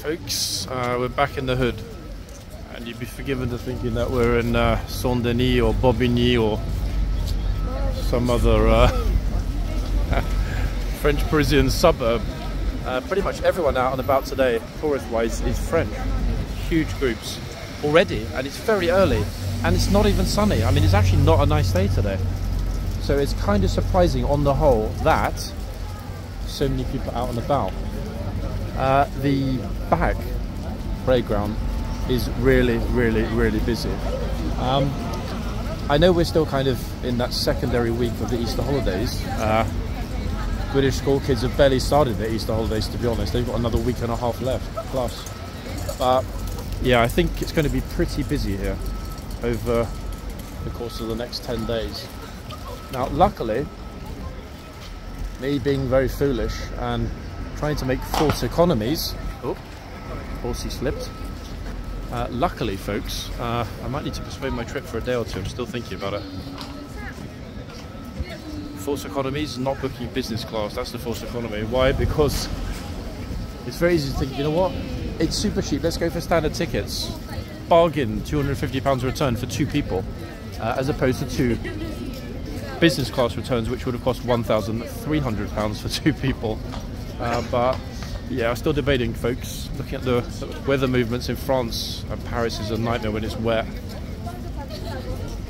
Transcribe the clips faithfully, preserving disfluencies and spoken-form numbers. folks, uh, we're back in the hood, and you'd be forgiven for thinking that we're in uh, Saint-Denis or Bobigny or some other uh, French Parisian suburb. Uh, pretty much everyone out and about today, tourist-wise, is French. Huge groups already, and it's very early, and it's not even sunny. I mean, it's actually not a nice day today. So it's kind of surprising on the whole that so many people out and about. Uh, the back playground is really, really, really busy. Um, I know we're still kind of in that secondary week of the Easter holidays. Uh, British school kids have barely started their Easter holidays, to be honest. They've got another week and a half left, plus. But yeah, I think it's going to be pretty busy here over the course of the next ten days. Now, luckily, me being very foolish and trying to make false economies. Oh, horsey slipped. Uh, luckily, folks, uh, I might need to postpone my trip for a day or two. I'm still thinking about it. False economies, not booking business class. That's the false economy. Why? Because it's very easy to think, you know what? It's super cheap. Let's go for standard tickets. Bargain, two hundred and fifty pounds return for two people, uh, as opposed to two business class returns, which would have cost one thousand three hundred pounds for two people. Uh, but yeah, I'm still debating, folks. Looking at the weather movements in France, and Paris is a nightmare when it's wet.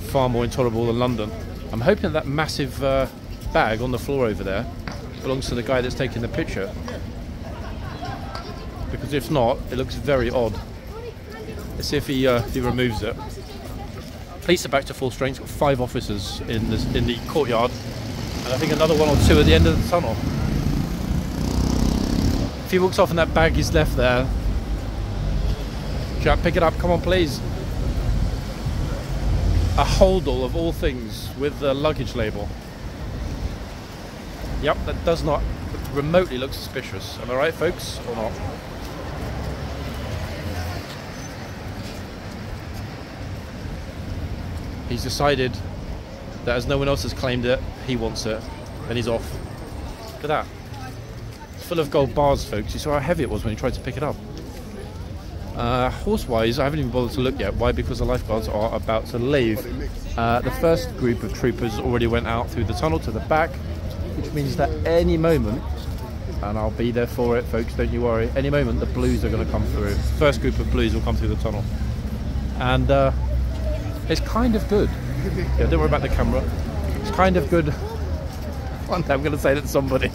Far more intolerable than London. I'm hoping that massive uh, bag on the floor over there belongs to the guy that's taking the picture. Because if not, it looks very odd. Let's see if he, uh, if he removes it. Police are back to full strength. Got five officers in, this, in the courtyard, and I think another one or two at the end of the tunnel. If he walks off and that bag is left there, Jack, pick it up. Come on, please. A holdall of all things with the luggage label. Yep, that does not remotely look suspicious. Am I right, folks, or not? He's decided that as no one else has claimed it, he wants it, and he's off. Look at that. It's full of gold bars, folks. You saw how heavy it was when he tried to pick it up. Uh, Horse-wise, I haven't even bothered to look yet. Why? Because the lifeguards are about to leave. Uh, the first group of troopers already went out through the tunnel to the back, which means that any moment, and I'll be there for it, folks, don't you worry, any moment the Blues are going to come through. First group of Blues will come through the tunnel. And... Uh, It's kind of good. Yeah, don't worry about the camera. It's kind of good. One day I'm going to say that to somebody.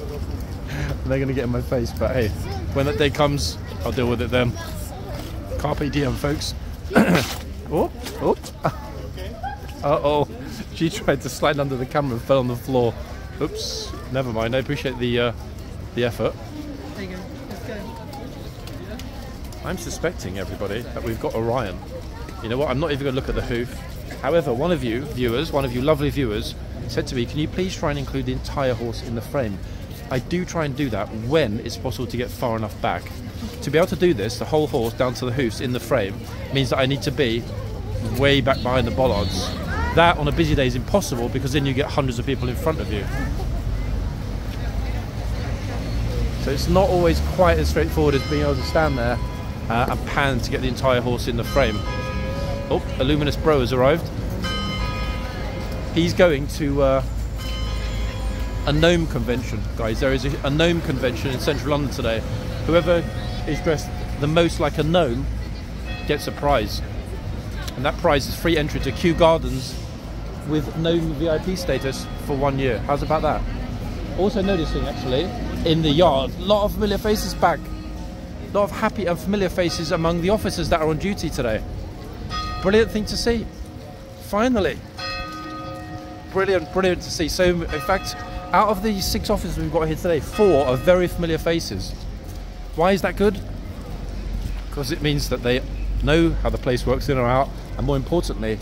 They're going to get in my face, but hey, when that day comes, I'll deal with it then. Carpe diem, folks. Oh, oh. Uh-oh. She tried to slide under the camera and fell on the floor. Oops. Never mind. I appreciate the uh, the effort. There you go. Let's go. I'm suspecting, everybody, that we've got Orion. You know what, I'm not even going to look at the hoof. However, one of you viewers, one of you lovely viewers, said to me, can you please try and include the entire horse in the frame? I do try and do that when it's possible to get far enough back. To be able to do this, the whole horse down to the hoofs in the frame, means that I need to be way back behind the bollards. That on a busy day is impossible, because then you get hundreds of people in front of you. So it's not always quite as straightforward as being able to stand there uh, and pan to get the entire horse in the frame. Oh, a luminous bro has arrived. He's going to uh, a gnome convention, guys. There is a, a gnome convention in central London today. Whoever is dressed the most like a gnome gets a prize. And that prize is free entry to Kew Gardens with gnome V I P status for one year. How's about that? Also noticing, actually, in the yard, a lot of familiar faces back. A lot of happy and familiar faces among the officers that are on duty today. Brilliant thing to see, finally. Brilliant, brilliant to see. So, in fact, out of the six officers we've got here today, four are very familiar faces. Why is that good? Because it means that they know how the place works in or out, and more importantly,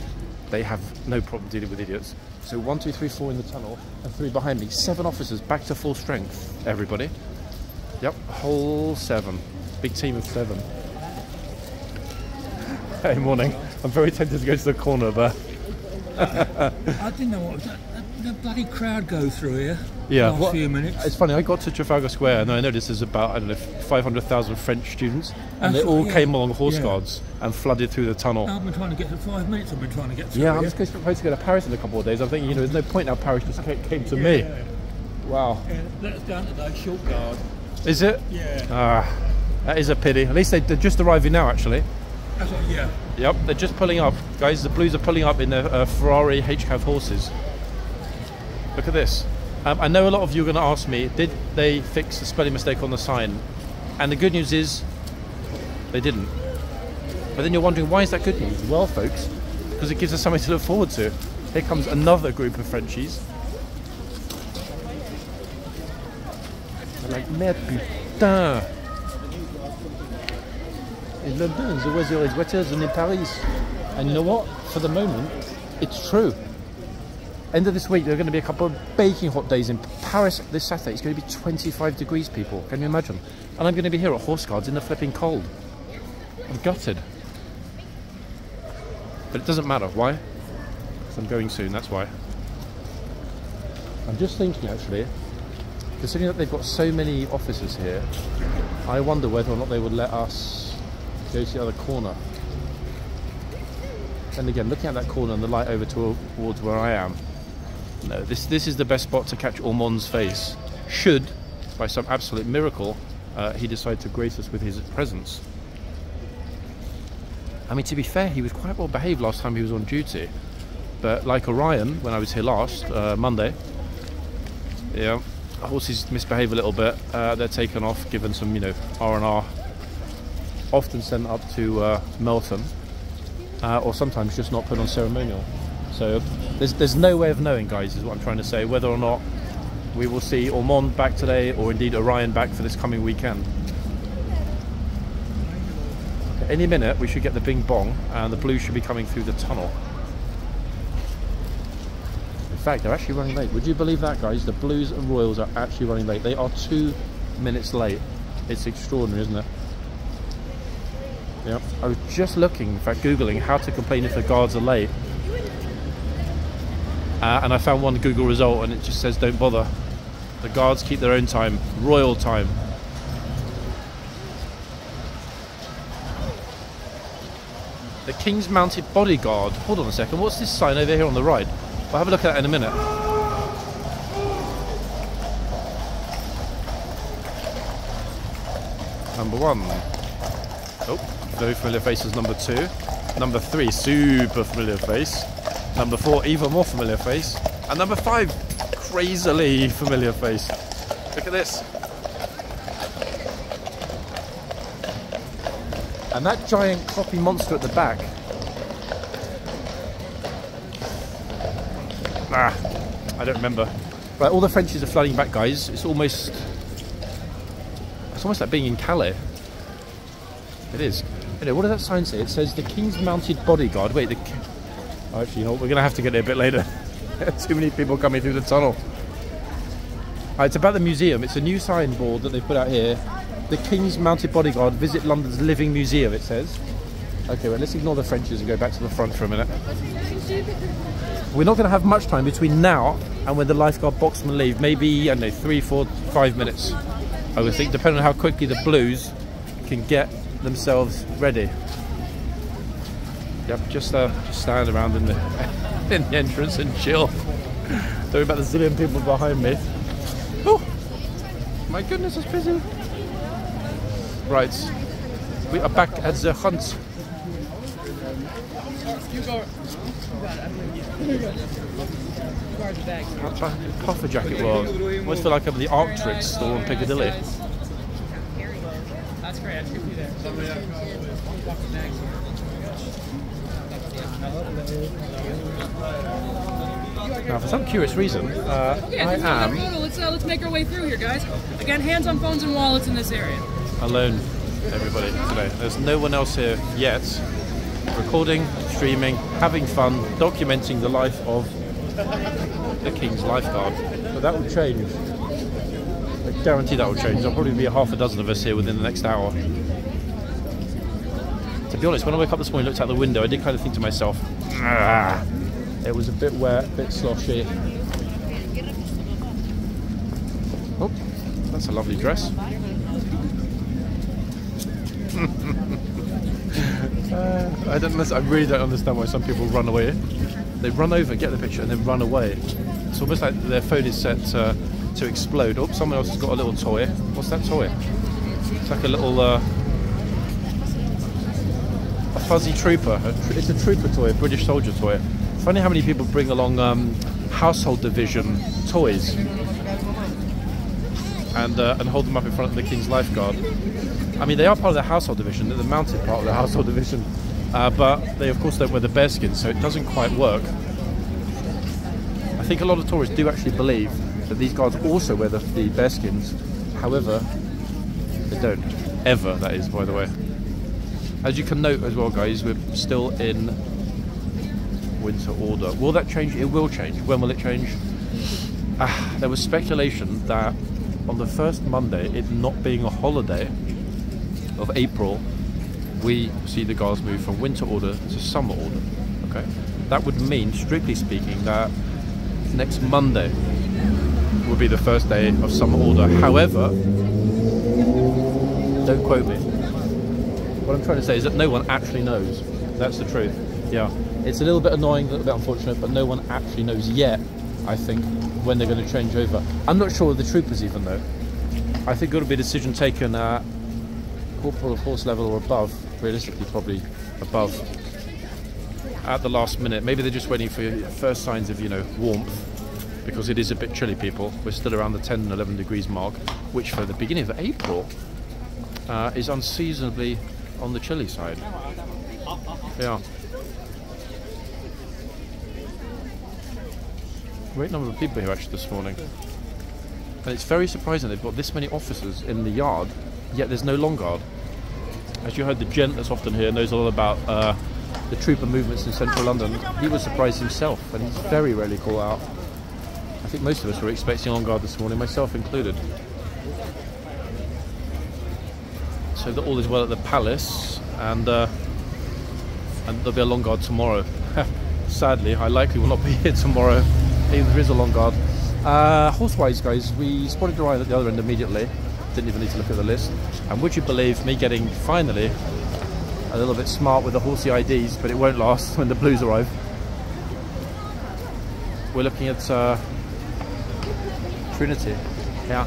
they have no problem dealing with idiots. So one, two, three, four in the tunnel, and three behind me. Seven officers, back to full strength, everybody. Yep, whole seven. Big team of seven. Hey, morning. I'm very tempted to go to the corner, but... I didn't know what the, the bloody crowd go through here. Yeah, well, a few minutes. It's funny, I got to Trafalgar Square and I noticed there's about, I don't know, five hundred thousand French students, and I they thought, all yeah. came along Horse yeah. Guards and flooded through the tunnel. I've been trying to get to five minutes, I've been trying to get to Yeah, I'm just supposed to go to Paris in a couple of days. I'm thinking, you know, there's no point now, Paris just came to yeah. me. Wow. Yeah, that's down to that short guard. Is it? Yeah. Ah, that is a pity. At least they, they're just arriving now, actually. That's what, yeah. Yep, they're just pulling up. Guys, the Blues are pulling up in their uh, Ferrari H-Cav horses. Look at this. Um, I know a lot of you are going to ask me, did they fix the spelling mistake on the sign? And the good news is, they didn't. But then you're wondering, why is that good news? Well, folks, because it gives us something to look forward to. Here comes another group of Frenchies. They're like, merde putain! In London, the weather is wetter than in Paris. And you know what? For the moment, it's true. End of this week, there are going to be a couple of baking hot days in Paris this Saturday. It's going to be twenty-five degrees, people. Can you imagine? And I'm going to be here at Horse Guards in the flipping cold. I'm gutted. But it doesn't matter. Why? Because I'm going soon, that's why. I'm just thinking, actually, considering that they've got so many officers here, I wonder whether or not they would let us go to the other corner. And again, looking at that corner and the light over towards where I am, no, this this is the best spot to catch Ormond's face, should, by some absolute miracle, uh, he decide to grace us with his presence. I mean, to be fair, he was quite well behaved last time he was on duty. But like Orion, when I was here last, uh, Monday, yeah, horses misbehave a little bit. Uh, they're taken off, given some, you know, R and R, often sent up to uh, Melton, uh, or sometimes just not put on ceremonial. So there's, there's no way of knowing, guys, is what I'm trying to say, whether or not we will see Ormond back today or indeed Orion back for this coming weekend. Okay, any minute we should get the bing bong and the Blues should be coming through the tunnel. In fact, they're actually running late. Would you believe that, guys? The Blues and Royals are actually running late. They are two minutes late. It's extraordinary, isn't it? Yep. I was just looking, in fact, Googling how to complain if the guards are late. Uh, and I found one Google result and it just says, don't bother. The guards keep their own time, royal time. The King's Mounted Bodyguard. Hold on a second, what's this sign over here on the right? We'll have a look at that in a minute. Number one. Oh, very familiar face is number two. Number three, super familiar face. Number four, even more familiar face. And number five, crazily familiar face. Look at this. And that giant cloppy monster at the back. Ah, I don't remember. Right, all the Frenchies are flooding back, guys. It's almost... It's almost like being in Calais. It is. You know, what does that sign say? It says, the King's Mounted Bodyguard. Wait, the... Actually, you know, we're going to have to get there a bit later. Too many people coming through the tunnel. Uh, it's about the museum. It's a new signboard that they put out here. The King's Mounted Bodyguard, visit London's Living Museum, it says. Okay, well, let's ignore the Frenchies and go back to the front for a minute. We're not going to have much time between now and when the lifeguard boxmen leave. Maybe, I don't know, three, four, five minutes. I would think, depending on how quickly the Blues can get themselves ready. Yep, just, uh, just stand around in the, in the entrance and chill. Sorry about the zillion people behind me. Oh, my goodness, it's busy. Right, we are back at the hunt. Puffer jacket world. I almost feel like I'm at the Arctic store in Piccadilly. That's great, I should be there. Now, for some curious reason, uh, okay, I am. Let's, uh, let's make our way through here, guys. Again, hands on phones and wallets in this area. Alone, everybody, today. There's no one else here yet. Recording, streaming, having fun, documenting the life of the King's Lifeguard. But that will change. I guarantee that will change. There'll probably be a half a dozen of us here within the next hour. To be honest, when I woke up this morning and looked out the window, I did kind of think to myself, ah, it was a bit wet, a bit sloshy. That's a lovely dress. uh, I don't. I really don't understand why some people run away. They run over, get the picture, and then run away. It's almost like their phone is set uh, to explode. Oh, someone else has got a little toy. What's that toy? It's like a little uh, a fuzzy trooper. It's a trooper toy, a British soldier toy. Funny how many people bring along um, Household Division toys and uh, and hold them up in front of the King's Lifeguard. I mean, they are part of the Household Division. They're the mounted part of the Household Division, uh, but they of course don't wear the bearskin, so it doesn't quite work. I think a lot of tourists do actually believe that these guards also wear the, the bearskins. However, they don't. Ever, that is, by the way. As you can note as well, guys, we're still in winter order. Will that change? It will change. When will it change? Ah, there was speculation that on the first Monday, it not being a holiday of April, we see the guards move from winter order to summer order. Okay, that would mean, strictly speaking, that next Monday will be the first day of summer order. However, don't quote me. What I'm trying to say is that no one actually knows. That's the truth. Yeah, it's a little bit annoying, a little bit unfortunate, but no one actually knows yet, I think, when they're going to change over. I'm not sure of the troopers even, though. I think it'll be a decision taken at corporal of horse level or above, realistically probably above, at the last minute. Maybe they're just waiting for first signs of, you know, warmth, because it is a bit chilly, people. We're still around the ten and eleven degrees mark, which for the beginning of April uh, is unseasonably on the chilly side. Yeah. Great number of people here actually this morning, and it's very surprising they've got this many officers in the yard, yet there's no long guard. As you heard, the gent that's often here knows a lot about uh, the trooper movements in central London. He was surprised himself, and he's very rarely called out. I think most of us were expecting long guard this morning, myself included. So that all is well at the palace, and uh, and there'll be a long guard tomorrow. Sadly, I likely will not be here tomorrow. There is a long guard. Uh, Horsewise, guys, we spotted Orion at the other end immediately. Didn't even need to look at the list. And would you believe me getting finally a little bit smart with the horsey I Ds, but it won't last when the Blues arrive. We're looking at uh, Trinity. Yeah.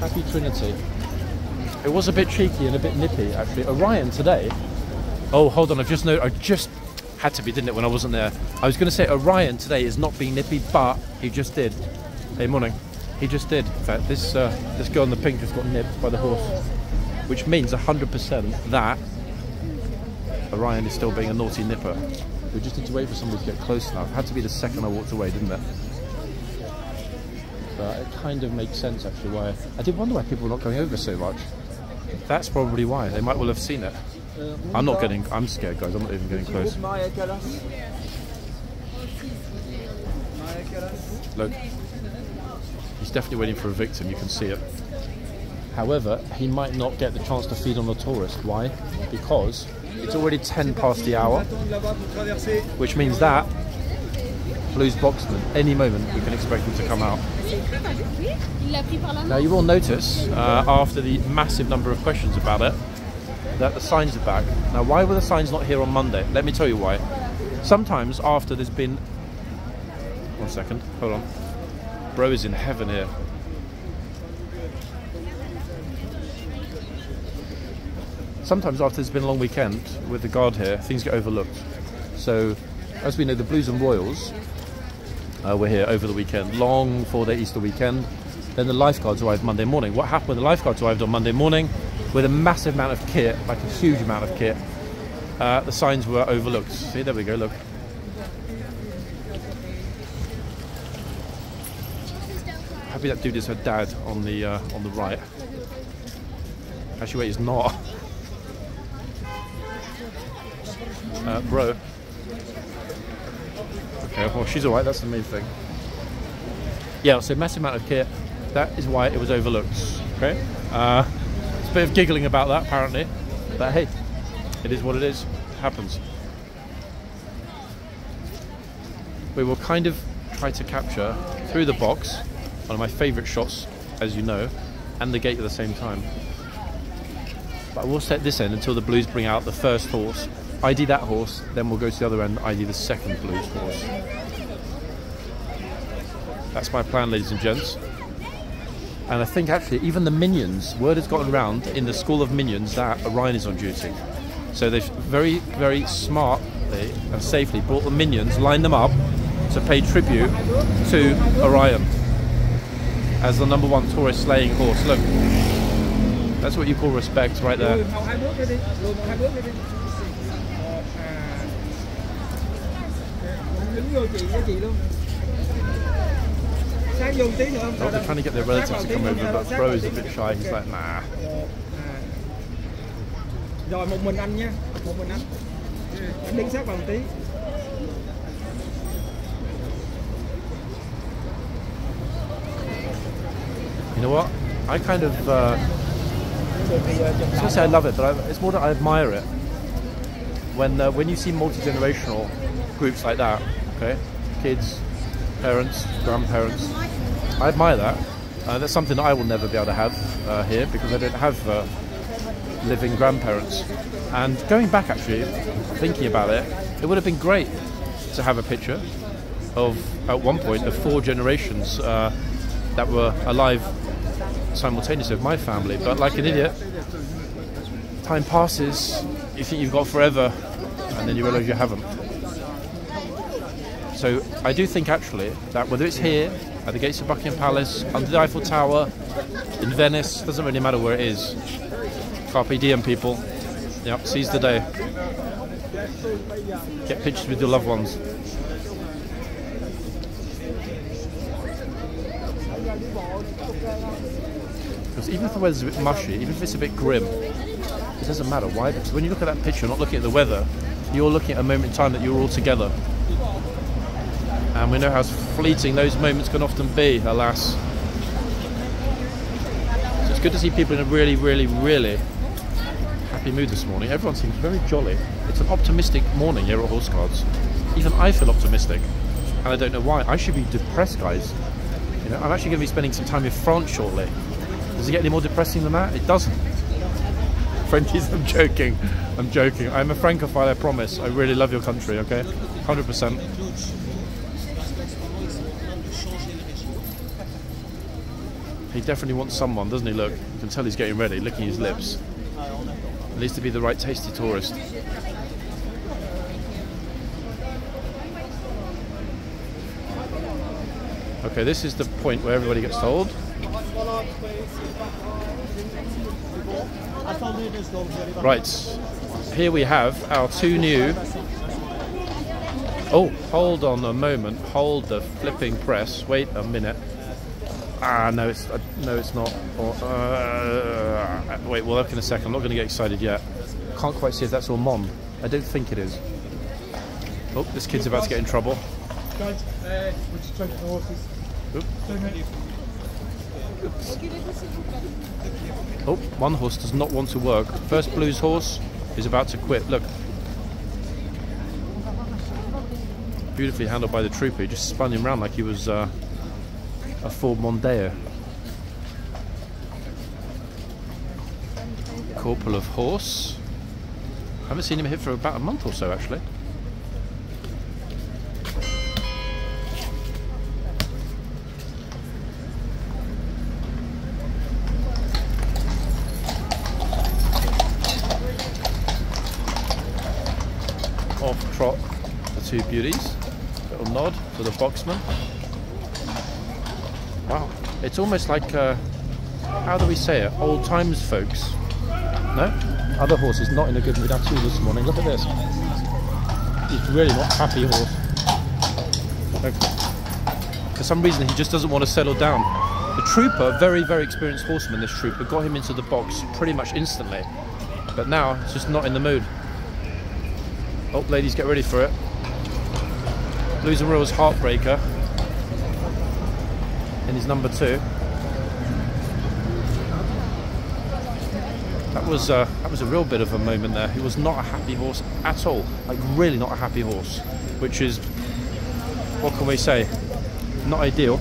Happy Trinity. It was a bit cheeky and a bit nippy, actually. Orion today. Oh, hold on. I've just noticed. I just. Had to be, didn't it, when I wasn't there? I was going to say Orion today is not being nippy, but he just did. Hey, morning. He just did. In fact, this, uh, this girl in the pink just got nipped by the horse, which means one hundred percent that Orion is still being a naughty nipper. We just need to wait for somebody to get close enough. It had to be the second I walked away, didn't it? But it kind of makes sense, actually, why... I did wonder why people were not going over so much. That's probably why. They might well have seen it. I'm not getting, I'm scared, guys, I'm not even getting close. Look, he's definitely waiting for a victim, you can see it. However, he might not get the chance to feed on a tourist. Why? Because it's already ten past the hour, which means that Blues boxman, any moment we can expect them to come out. Now you will notice, uh, after the massive number of questions about it, that the signs are back. Now, why were the signs not here on Monday? Let me tell you why. Sometimes after there's been... One second, hold on. Bro is in heaven here. Sometimes after there's been a long weekend with the guard here, things get overlooked. So, as we know, the Blues and Royals uh, were here over the weekend, long four-day Easter weekend. Then the lifeguards arrived Monday morning. What happened when the lifeguards arrived on Monday morning? With a massive amount of kit, like a huge amount of kit, uh, the signs were overlooked. See, there we go, look. Happy that dude is her dad on the uh, on the right. Actually, wait, he's not. Uh, bro. Okay, well, she's all right. That's the main thing. Yeah, so massive amount of kit. That is why it was overlooked. Okay. Uh, A bit of giggling about that apparently, but hey, it is what it is. It happens. We were kind of tried to capture through the box, one of my favourite shots, as you know, and the gate at the same time. But we'll set this end until the Blues bring out the first horse, I D that horse, then we'll go to the other end, I D the second Blues horse. That's my plan, ladies and gents. And I think actually even the minions, word has gotten round in the school of minions that Orion is on duty. So they've very, very smartly and safely brought the minions, lined them up to pay tribute to Orion as the number one tourist slaying horse. Look, that's what you call respect right there. They're trying to get their relatives to come over, but Bro is a bit shy, he's like, nah. You know what? I kind of, uh, I was gonna say I love it, but I, it's more that I admire it. When uh, when you see multi-generational groups like that, okay, kids, parents, grandparents, I admire that. Uh, that's something that I will never be able to have uh, here because I don't have uh, living grandparents. And going back, actually, thinking about it, it would have been great to have a picture of, at one point, the four generations uh, that were alive simultaneously of my family. But like an idiot, time passes, you think you've got forever, and then you realise you haven't. So I do think actually that whether it's here, at the gates of Buckingham Palace, under the Eiffel Tower, in Venice, doesn't really matter where it is. Carpe diem, people. Yep, seize the day. Get pictures with your loved ones. Because even if the weather's a bit mushy, even if it's a bit grim, it doesn't matter. Why? Because when you look at that picture, you're not looking at the weather, you're looking at a moment in time that you're all together. And we know how fleeting those moments can often be, alas. So it's good to see people in a really, really, really happy mood this morning. Everyone seems very jolly. It's an optimistic morning here at Horse Guards. Even I feel optimistic, and I don't know why. I should be depressed, guys. You know, I'm actually going to be spending some time in France shortly. Does it get any more depressing than that? It doesn't. Frenchies, I'm joking. I'm joking. I'm a Francophile, I promise. I really love your country, okay? one hundred percent. He definitely wants someone, doesn't he? Look, you can tell he's getting ready, licking his lips. At least to be the right tasty tourist. Okay, this is the point where everybody gets told. Right, here we have our two new... Oh, hold on a moment, hold the flipping press, wait a minute. Ah, no, it's uh, no, it's not. Or, uh, wait, we'll look in a second. I'm not going to get excited yet. Can't quite see if that's Ormond. I don't think it is. Oh, this kid's about to get in trouble. Oh, one horse does not want to work. First Blues horse is about to quit. Look. Beautifully handled by the trooper. He just spun him round like he was... Uh, a Ford Mondeo. Corporal of Horse. I haven't seen him hit for about a month or so, actually. Off trot the two beauties. Little nod to the boxman. Wow, it's almost like, uh, how do we say it, old times folks, no? Other horse is not in a good mood at all this morning, look at this. He's really not happy horse. Okay. For some reason he just doesn't want to settle down. The trooper, very, very experienced horseman this trooper, got him into the box pretty much instantly. But now, he's just not in the mood. Oh, ladies, get ready for it. Blues and Royals heartbreaker. And his number two. That was uh, that was a real bit of a moment there. He was not a happy horse at all. Like really not a happy horse. Which is, what can we say? Not ideal.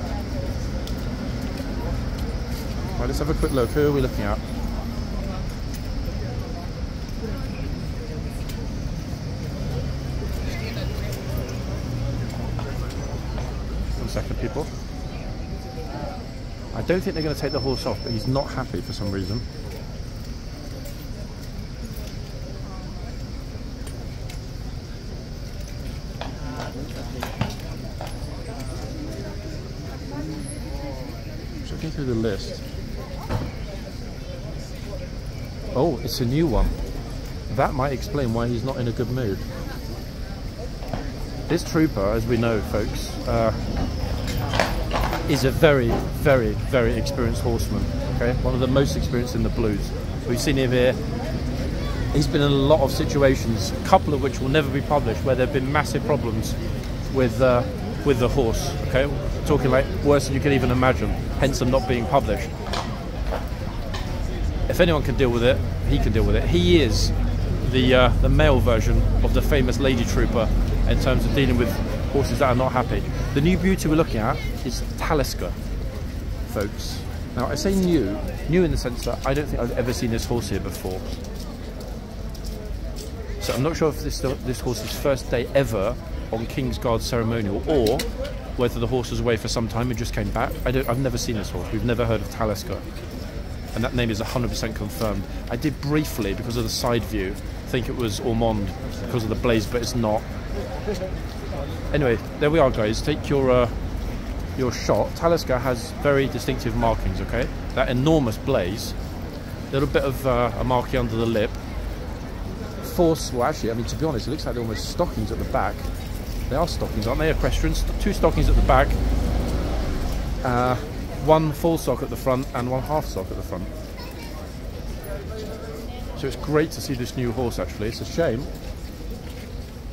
Right, let's have a quick look. Who are we looking at? One second, people. I don't think they're going to take the horse off, but he's not happy for some reason. Checking through the list. Oh, it's a new one. That might explain why he's not in a good mood. This trooper, as we know, folks, uh, is a very, very, very experienced horseman. Okay, one of the most experienced in the Blues. We've seen him here. He's been in a lot of situations, a couple of which will never be published, where there have been massive problems with uh, with the horse. Okay, we're talking like worse than you can even imagine. Hence, them not being published. If anyone can deal with it, he can deal with it. He is the uh, the male version of the famous lady trooper in terms of dealing with horses that are not happy. The new beauty we're looking at is Talisker, folks. Now I say new, new in the sense that I don't think I've ever seen this horse here before. So I'm not sure if this this horse's first day ever on King's Guard ceremonial, or whether the horse was away for some time and just came back. I don't, I've never seen this horse. We've never heard of Talisker, and that name is one hundred percent confirmed. I did briefly, because of the side view, think it was Ormond because of the blaze, but it's not. Anyway, there we are, guys. Take your uh, your shot. Talisker has very distinctive markings, okay? That enormous blaze, a little bit of uh, a marking under the lip. Force, well, actually, I mean, to be honest, it looks like they're almost stockings at the back. They are stockings, aren't they? Equestrian. Two stockings at the back, uh, one full sock at the front, and one half sock at the front. So it's great to see this new horse, actually. It's a shame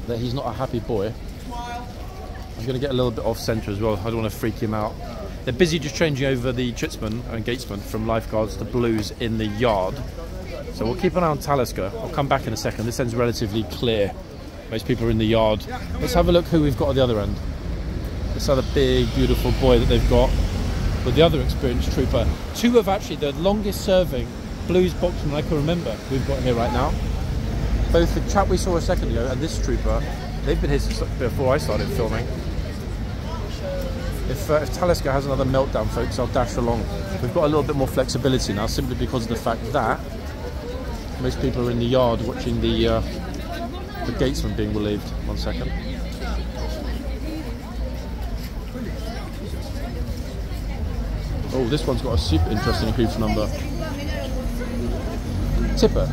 that he's not a happy boy. I'm going to get a little bit off centre as well. I don't want to freak him out. They're busy just changing over the chitsmen and gatesmen from lifeguards to Blues in the yard. So we'll keep an eye on Talisker. I'll come back in a second. This end's relatively clear. Most people are in the yard. Let's have a look who we've got at the other end. This other big, beautiful boy that they've got with the other experienced trooper. Two of actually the longest serving Blues boxmen I can remember we've got here right now. Both the chap we saw a second ago and this trooper, they've been here since before I started filming. If, uh, if Talisker has another meltdown, folks, I'll dash along. We've got a little bit more flexibility now, simply because of the fact that most people are in the yard watching the, uh, the gatesman being relieved. One second. Oh, this one's got a super interesting hoof number. Tipper.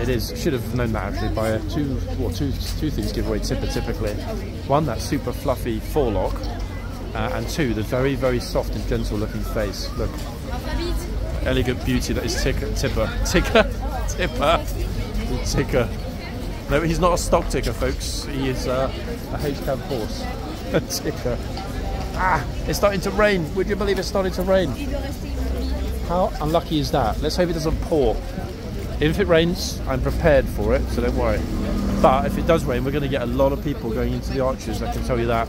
It is. Should have known that actually by two, well, two, two things give away Tipper typically. One, that super fluffy forelock, uh, and two, the very, very soft and gentle looking face. Look, elegant beauty that is ticker, Tipper. Ticker? Tipper? Ticker. No, he's not a stock ticker, folks. He is uh, a H-Cav horse. A ticker. Ah, it's starting to rain. Would you believe it's starting to rain? How unlucky is that? Let's hope it doesn't pour. If it rains, I'm prepared for it, so don't worry. But if it does rain, we're going to get a lot of people going into the arches, I can tell you that.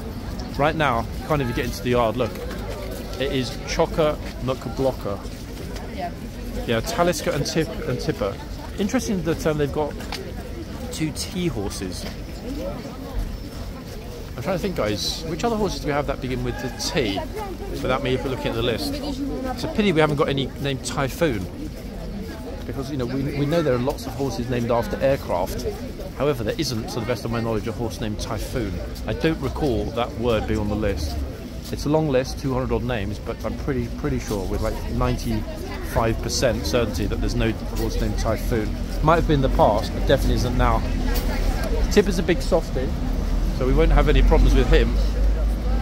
Right now, can't even get into the yard, look. It is chocker muck-blocker. Yeah, Talisker and, tip and Tipper. Interesting that um, they've got two tea horses. I'm trying to think, guys, which other horses do we have that begin with the T? Without me looking at the list. It's a pity we haven't got any named Typhoon. Because, you know, we, we know there are lots of horses named after aircraft. However, there isn't, to the best of my knowledge, a horse named Typhoon. I don't recall that word being on the list. It's a long list, two hundred odd names, but I'm pretty pretty sure with like ninety-five percent certainty that there's no horse named Typhoon. Might have been in the past, but definitely isn't now. Tip is a big softie, so we won't have any problems with him,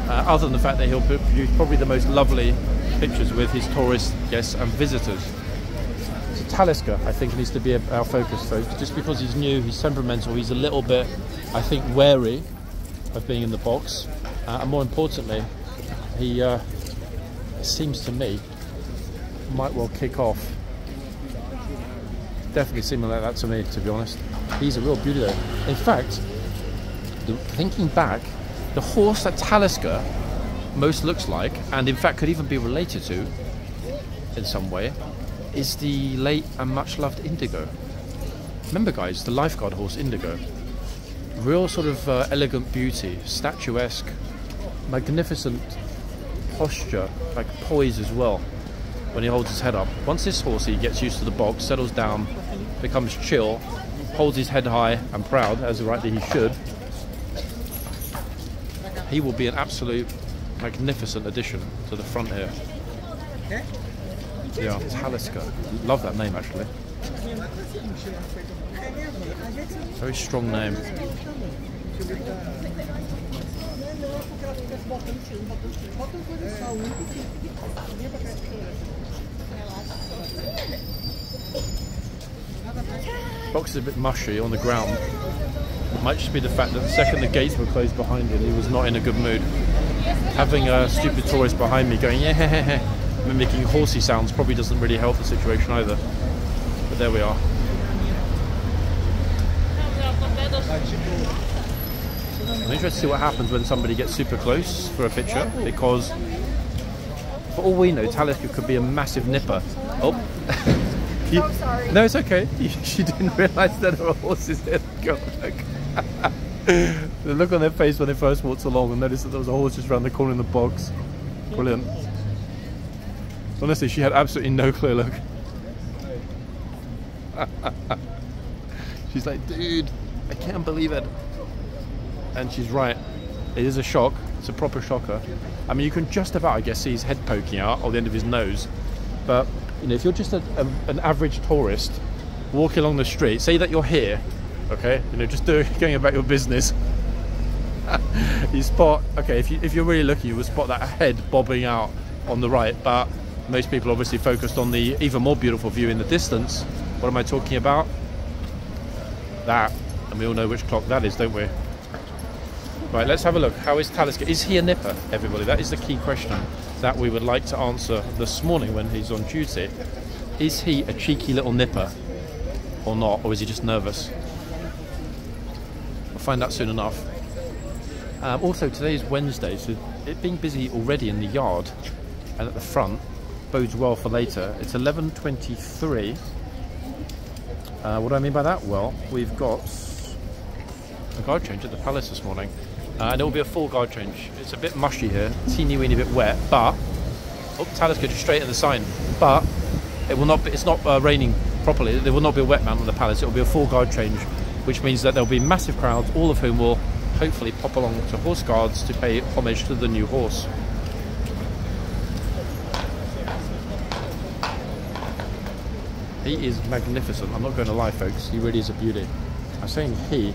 uh, other than the fact that he'll produce probably the most lovely pictures with his tourist guests and visitors. Talisker, I think, needs to be our focus, folks. Just because he's new, he's temperamental, he's a little bit, I think, wary of being in the box. Uh, and more importantly, he uh, seems to me might well kick off. Definitely seeming like that to me, to be honest. He's a real beauty, though. In fact, the, thinking back, the horse at Talisker most looks like, and in fact could even be related to in some way, is the late and much loved Indigo. Remember guys, the lifeguard horse Indigo. Real sort of uh, elegant beauty, statuesque, magnificent posture, like poise as well when he holds his head up. Once this horsey gets used to the bog, settles down, becomes chill, holds his head high and proud, as rightly he should, he will be an absolute magnificent addition to the front here. Yeah, Talisker. Love that name actually. Very strong name. Box is a bit mushy on the ground. It might just be the fact that the second the gates were closed behind him, he was not in a good mood. Having a stupid tourist behind me going, yeah, mimicking horsey sounds probably doesn't really help the situation either. But there we are. I'm interested to see what happens when somebody gets super close for a picture, because for all we know, Talisker could be a massive nipper. Oh, you, oh sorry. No, it's okay. You, she didn't realise that there were horses here. God, look. The look on their face when they first walked along and noticed that there was a horse just around the corner in the box. Brilliant. Honestly, she had absolutely no clue. Look. She's like, dude, I can't believe it. And she's right. It is a shock. It's a proper shocker. I mean, you can just about, I guess, see his head poking out or the end of his nose. But, you know, if you're just a, a, an average tourist walking along the street, say that you're here, okay, you know, just do, going about your business, you spot, okay, if, you, if you're really lucky, you will spot that head bobbing out on the right. But most people obviously focused on the even more beautiful view in the distance. What am I talking about? That. And we all know which clock that is, don't we? Right, let's have a look. How is Talisker? Is he a nipper, everybody? That is the key question that we would like to answer this morning when he's on duty. Is he a cheeky little nipper or not? Or is he just nervous? We'll find out soon enough. Um, also, today is Wednesday, so it being busy already in the yard and at the front bodes well for later. It's eleven twenty-three. Uh, what do I mean by that? Well, we've got a guard change at the palace this morning. Uh, and it will be a full guard change. It's a bit mushy here, teeny weeny bit wet, but oh, Talisker just straight at the sign. But it will not be, it's not uh, raining properly. There will not be a wet mountain at the palace. It will be a full guard change, which means that there will be massive crowds, all of whom will hopefully pop along to Horse Guards to pay homage to the new horse. He is magnificent. I'm not going to lie, folks. He really is a beauty. I'm saying he.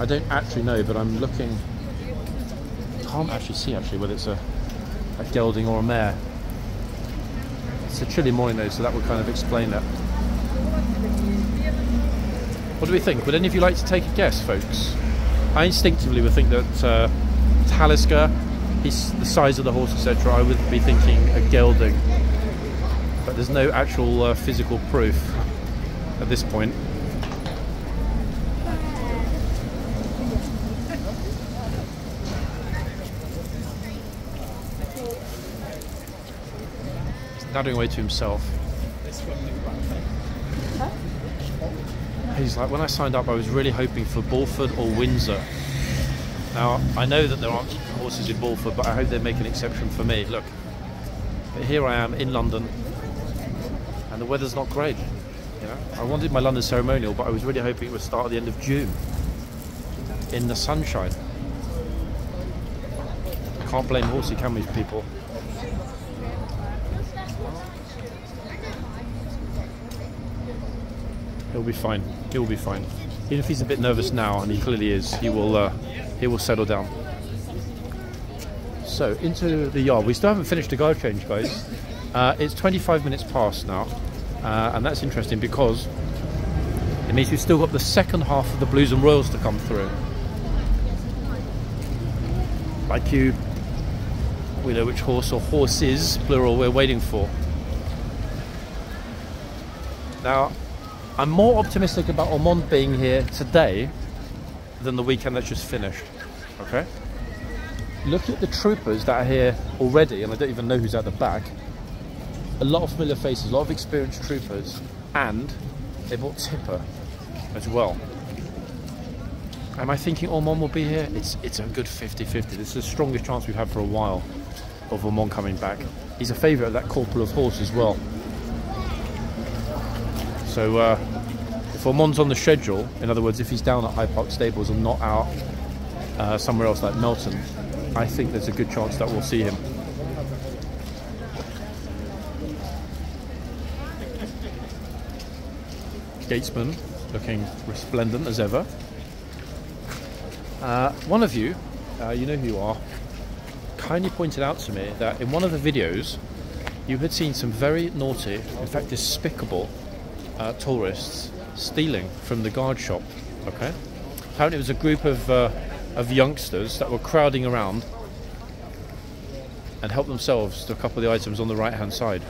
I don't actually know, but I'm looking. Can't actually see actually whether it's a, a gelding or a mare. It's a chilly morning though, so that would kind of explain that. What do we think? Would any of you like to take a guess, folks? I instinctively would think that uh, Talisker, he's the size of the horse, et cetera. I would be thinking a gelding, but there's no actual uh, physical proof at this point. Nodding away to himself. He's like, when I signed up I was really hoping for Bulford or Windsor. Now I know that there aren't horses in Bulford, but I hope they make an exception for me. Look, but here I am in London and the weather's not great, you know? I wanted my London ceremonial, but I was really hoping it would start at the end of June in the sunshine. Can't blame horsey, can we, people? He'll be fine. He'll be fine. Even if he's a bit nervous now, and he clearly is, he will. Uh, he will settle down. So into the yard. We still haven't finished the guard change, guys. Uh, it's twenty-five minutes past now, uh, and that's interesting because it means we've still got the second half of the Blues and Royals to come through. Like you, we know which horse or horses, plural, we're waiting for. Now, I'm more optimistic about Ormond being here today than the weekend that's just finished, okay? Look at the troopers that are here already, and I don't even know who's at the back. A lot of familiar faces, a lot of experienced troopers, and they bought Tipper as well. Am I thinking Ormond will be here? It's it's a good fifty fifty. This is the strongest chance we've had for a while of Ormond coming back. He's a favourite of that corporal of horse as well. So uh, if Ormond's on the schedule, in other words, if he's down at Hyde Park Stables and not out uh, somewhere else like Melton, I think there's a good chance that we'll see him. Gatesman looking resplendent as ever. Uh, one of you, uh, you know who you are, kindly pointed out to me that in one of the videos you had seen some very naughty, in fact despicable, uh, tourists stealing from the guard shop. Okay, apparently it was a group of uh, of youngsters that were crowding around and helped themselves to a couple of the items on the right hand side.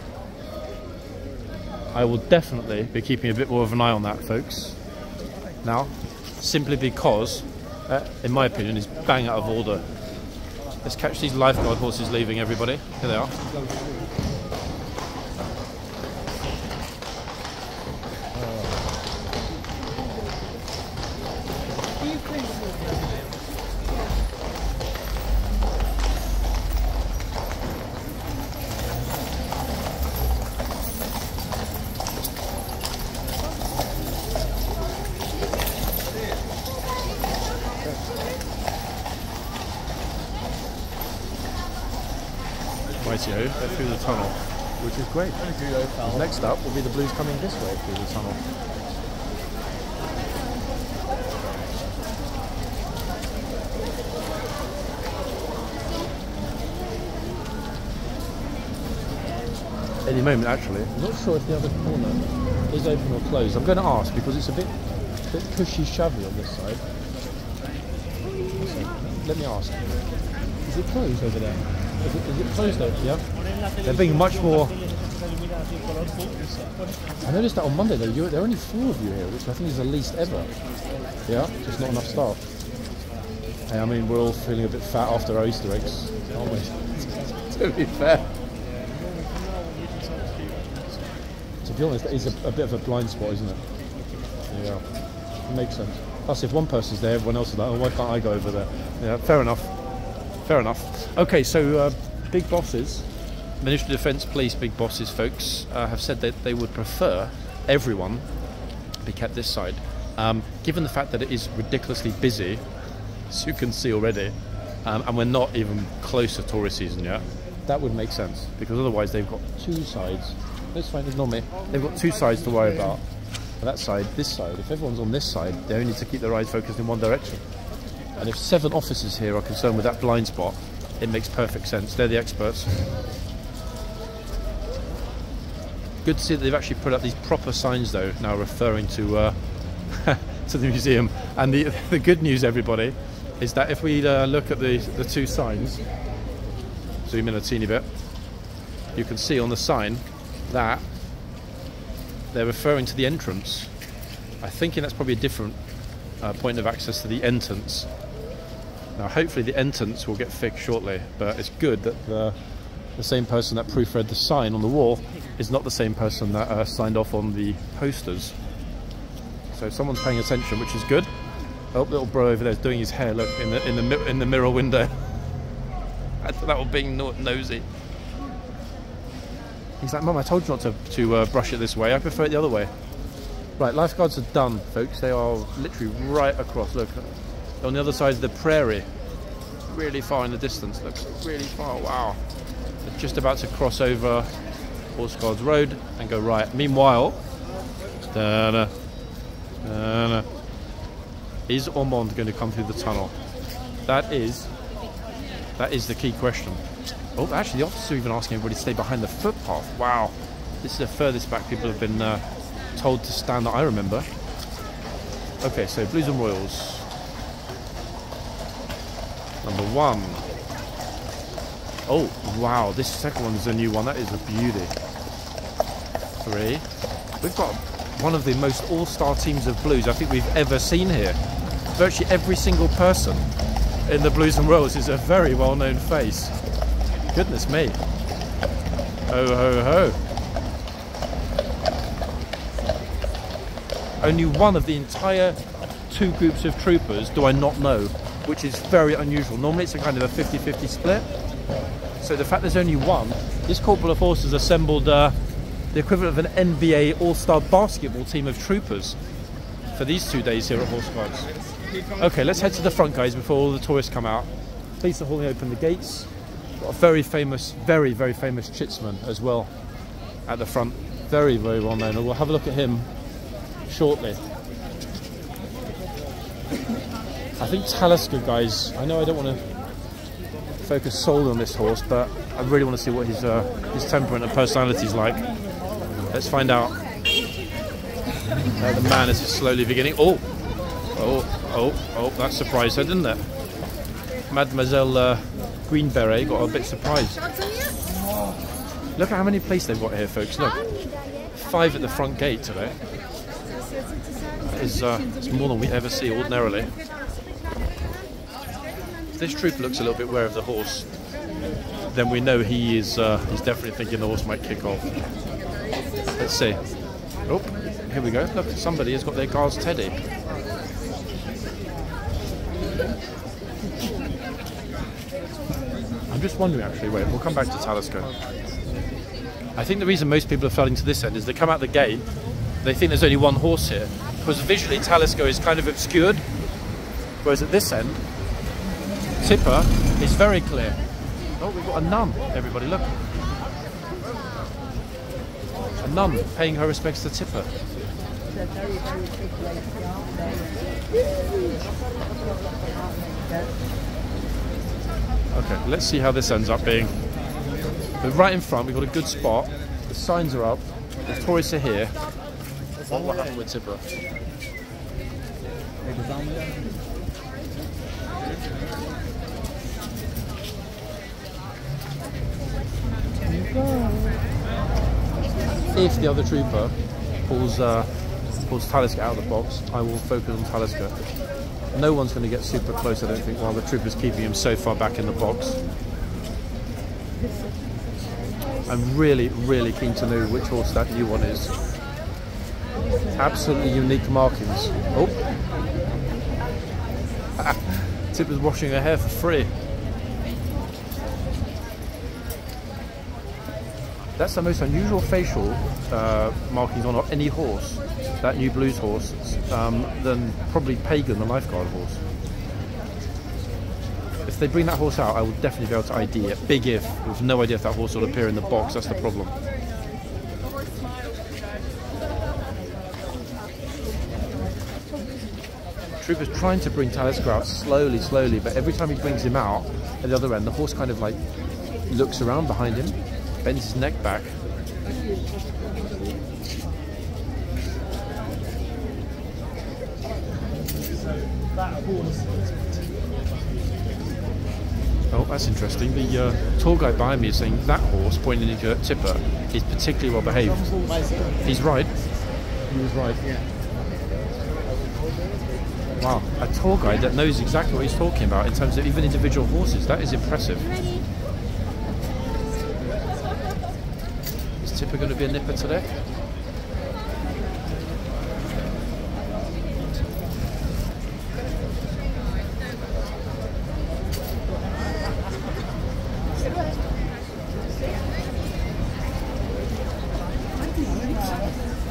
I will definitely be keeping a bit more of an eye on that, folks, now, simply because that, in my opinion, is bang out of order. Let's catch these lifeguard horses leaving, everybody. Here they are. They're through the tunnel, which is great. Next up will be the Blues coming this way through the tunnel. Any moment, actually. I'm not sure if the other corner is open or closed. I'm going to ask because it's a bit, a bit cushy-shavy on this side. So, let me ask. Is it closed over there? Is it, is it closed though? Yeah. They're being much more... I noticed that on Monday though, you, there are only four of you here, which I think is the least ever. Yeah, just not enough staff. Hey, I mean, we're all feeling a bit fat after our Easter eggs, aren't we? To be fair. To be honest, that is a, a bit of a blind spot, isn't it? Yeah, it makes sense. Plus, if one person's there, everyone else is like, oh, why can't I go over there? Yeah, fair enough. Fair enough. Okay, so uh, big bosses, Ministry of Defence, Police, big bosses, folks, uh, have said that they would prefer everyone be kept this side. Um, given the fact that it is ridiculously busy, as you can see already, um, and we're not even close to tourist season yet, that would make sense, because otherwise they've got two sides. That's fine, ignore me. They've got two sides to worry about. On that side, this side. If everyone's on this side, they only need to keep their eyes focused in one direction. And if seven officers here are concerned with that blind spot, it makes perfect sense. They're the experts. Good to see that they've actually put up these proper signs, though, now referring to uh, to the museum. And the the good news, everybody, is that if we uh, look at the the two signs, zoom in a teeny bit, you can see on the sign that they're referring to the entrance. I'm thinking that's probably a different Uh, point of access to the entrance. Now hopefully the entrance will get fixed shortly, but it's good that the, the same person that proofread the sign on the wall is not the same person that uh, signed off on the posters. So someone's paying attention, which is good. Oh, little bro over there's doing his hair, look, in the in the, in the mirror window. I thought that was being no nosy. He's like, Mum, I told you not to, to uh, brush it this way, I prefer it the other way. Right, lifeguards are done, folks. They are literally right across. Look, on the other side of the prairie, really far in the distance. Look, really far. Wow. They're just about to cross over Horse Guards Road and go right. Meanwhile, da-da, da-da, is Ormond going to come through the tunnel? That is, that is the key question. Oh, actually, the officers are even asking everybody to stay behind the footpath. Wow, this is the furthest back people have been. Uh, told to stand that I remember. Okay, so Blues and Royals. Number one. Oh, wow, this second one is a new one. That is a beauty. Three. We've got one of the most all-star teams of Blues I think we've ever seen here. Virtually every single person in the Blues and Royals is a very well-known face. Goodness me. Ho, ho, ho. Only one of the entire two groups of troopers do I not know, which is very unusual. Normally it's a kind of a fifty fifty split. So the fact there's only one, this Corporal of Horse has assembled uh, the equivalent of an N B A All-Star basketball team of troopers for these two days here at Horse Guards. Okay, let's head to the front, guys, before all the tourists come out. Police are holding open the gates. Got a very famous, very, very famous chitsman as well at the front. Very, very well known. And we'll have a look at him shortly. I think Talisker, guys, I know I don't want to focus solely on this horse, but I really want to see what his, uh, his temperament and personality is like. Let's find out. Uh, the man is slowly beginning. Oh! Oh, oh, oh, that surprised her, didn't it? Mademoiselle uh, Green Beret got a bit surprised. Look at how many police they've got here, folks. Look, five at the front gate today. That is uh, it's more than we ever see ordinarily. This trooper looks a little bit wary of the horse. Then we know he is uh, he's definitely thinking the horse might kick off. Let's see. Oh, here we go. Look, somebody has got their guard's teddy. I'm just wondering, actually, wait, we'll come back to Talisker. I think the reason most people are flooding to this end is they come out the gate, they think there's only one horse here, because visually Talisker is kind of obscured, whereas at this end, Tipper is very clear. Oh, we've got a nun, everybody, look. A nun paying her respects to Tipper. Okay, let's see how this ends up being. But right in front, we've got a good spot. The signs are up. The tourists are here. What happened with Tipper? If the other trooper pulls, uh, pulls Talisker out of the box, I will focus on Talisker. No one's going to get super close, I don't think, while the trooper's keeping him so far back in the box. I'm really, really keen to know which horse that new one is. Absolutely unique markings. Oh! Tipper's washing her hair for free. That's the most unusual facial uh, markings on any horse, that new Blues horse, um, than probably Pagan, the lifeguard horse. If they bring that horse out, I will definitely be able to I D it. Big if. I have no idea if that horse will appear in the box, that's the problem. Trooper's trying to bring Talisker out slowly, slowly, but every time he brings him out, at the other end, the horse kind of like looks around behind him. Bends his neck back. Oh, that's interesting. The uh, tall guy behind me is saying that horse, pointing at Tipper, is particularly well behaved. He's right. He was right. Wow, a tall guy that knows exactly what he's talking about in terms of even individual horses. That is impressive. Tipper going to be a nipper today?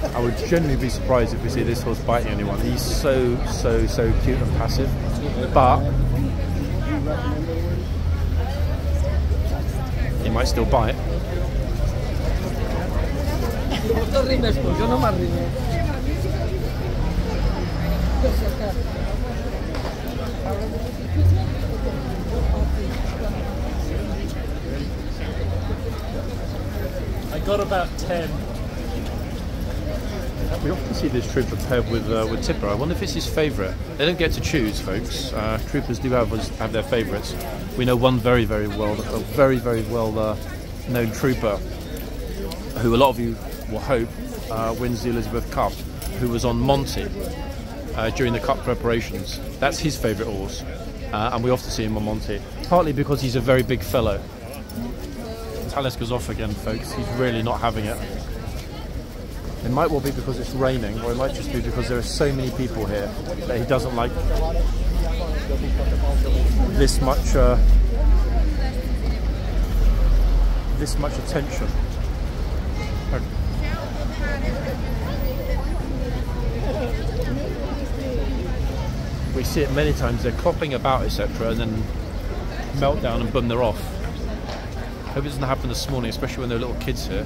I would genuinely be surprised if we see this horse biting anyone. He's so, so, so cute and passive. But he might still bite. I got about ten. We often see this trooper paired with uh, with Tipper. I wonder if it's his favourite. They don't get to choose, folks. Uh, troopers do have have their favourites. We know one very very well, a very very well uh, known trooper, who a lot of you will hope uh, wins the Elizabeth Cup, who was on Monty uh, during the cup preparations. That's his favourite horse. uh, and we often see him on Monty, partly because he's a very big fellow. Talisker's off again, folks. He's really not having it. It might well be because it's raining, or it might just be because there are so many people here that he doesn't like this much uh, this much attention. We see it many times, they're clopping about, et cetera, and then meltdown and boom, they're off. Hope it doesn't happen this morning, especially when there are little kids here.